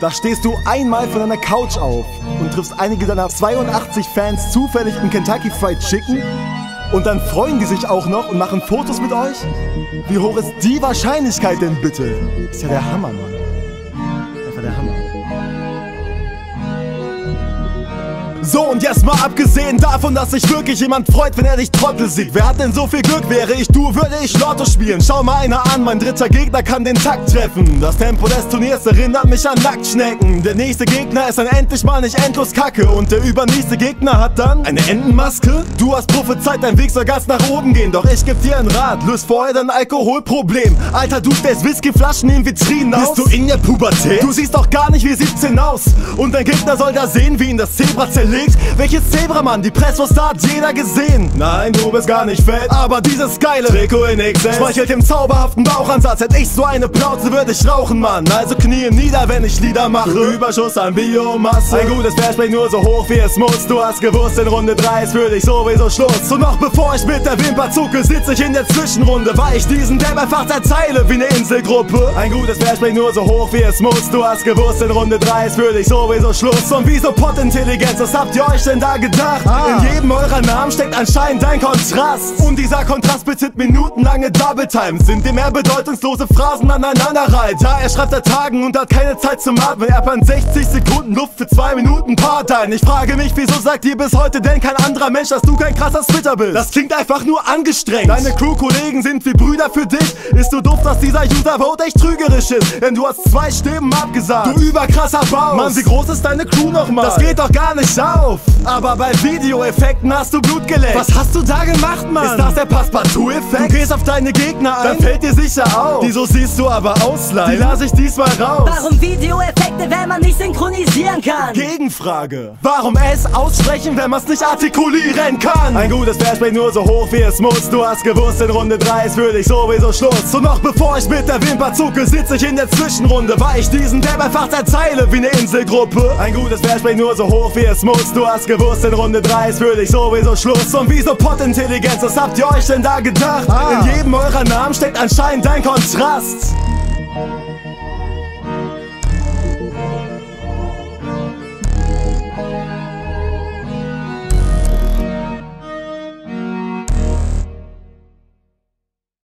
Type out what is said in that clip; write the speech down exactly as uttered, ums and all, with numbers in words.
Da stehst du einmal von deiner Couch auf und triffst einige deiner zweiundachtzig Fans zufällig im Kentucky Fried Chicken und dann freuen die sich auch noch und machen Fotos mit euch? Wie hoch ist die Wahrscheinlichkeit denn bitte? Ist ja der Hammer, Mann. Einfach der Hammer. So, und jetzt mal abgesehen davon, dass sich wirklich jemand freut, wenn er dich Trottel sieht. Wer hat denn so viel Glück? Wäre ich du, würde ich Lotto spielen. Schau mal einer an, mein dritter Gegner kann den Takt treffen. Das Tempo des Turniers erinnert mich an Nacktschnecken. Der nächste Gegner ist dann endlich mal nicht endlos kacke. Und der übernächste Gegner hat dann eine Entenmaske? Du hast prophezeit, dein Weg soll ganz nach oben gehen. Doch ich geb dir einen Rat, löst vorher dein Alkoholproblem. Alter, du stellst Whiskyflaschen in Vitrinen aus. Bist du in der Pubertät? Du siehst doch gar nicht wie siebzehn aus. Und dein Gegner soll da sehen, wie ihn das Zebra zerlegt. Welches Zebramann, die Presswurst hat jeder gesehen. Nein, du bist gar nicht fett, aber dieses geile Trikot in X S schmeichelt dem zauberhaften Bauchansatz. Hätte ich so eine Plauze, würde ich rauchen, Mann. Also knie nieder, wenn ich Lieder mache. Überschuss an Biomasse, ein gutes Flashback nur so hoch wie es muss. Du hast gewusst, in Runde drei ist für dich sowieso Schluss. Und noch bevor ich mit der Wimper zucke, sitze ich in der Zwischenrunde, weil ich diesen Dämm einfach zerteile wie eine Inselgruppe. Ein gutes Flashback nur so hoch wie es muss. Du hast gewusst, in Runde drei ist für dich sowieso Schluss. Und wieso POTTintelligenz, das habt ihr euch denn da gedacht? Ah. In jedem eurer Namen steckt anscheinend ein Kontrast. Und dieser Kontrast bezieht minutenlange Double Times, indem er bedeutungslose Phrasen aneinander reiht. Ja, er schreibt seit Tagen und hat keine Zeit zum Atmen. Er plant sechzig Sekunden Luft für zwei Minuten Parteien. Ich frage mich, wieso sagt ihr bis heute denn kein anderer Mensch, dass du kein krasser Twitter bist? Das klingt einfach nur angestrengt. Deine Crew-Kollegen sind wie Brüder für dich. Ist so doof, dass dieser User-Vote echt trügerisch ist, denn du hast zwei Stimmen abgesagt. Du überkrasser Baus. Mann, wie groß ist deine Crew nochmal? Das geht doch gar nicht auf. Aber bei Videoeffekten hast du Blut geleckt. Was hast du da gemacht, Mann? Ist das der Passepartout-Effekt? Du gehst auf deine Gegner ein, dann fällt dir sicher auf. Wieso siehst du aber aus, Leid? Die lass ich diesmal raus. Warum Videoeffekte, wenn man nicht synchronisieren kann? Gegenfrage. Warum es aussprechen, wenn man es nicht artikulieren kann? Ein gutes Flashback nur so hoch wie es muss. Du hast gewusst, in Runde drei ist für dich sowieso Schluss. Und noch bevor ich mit der Wimper zucke, sitze ich in der Zwischenrunde, weil ich diesen Dab einfach zerteile wie eine Inselgruppe. Ein gutes Flashback nur so hoch wie es muss. Du hast gewusst, in Runde drei ist für dich sowieso Schluss. Und wieso POTTintelligenz, was habt ihr euch denn da gedacht? Ah. In jedem eurer Namen steckt anscheinend ein Kontrast.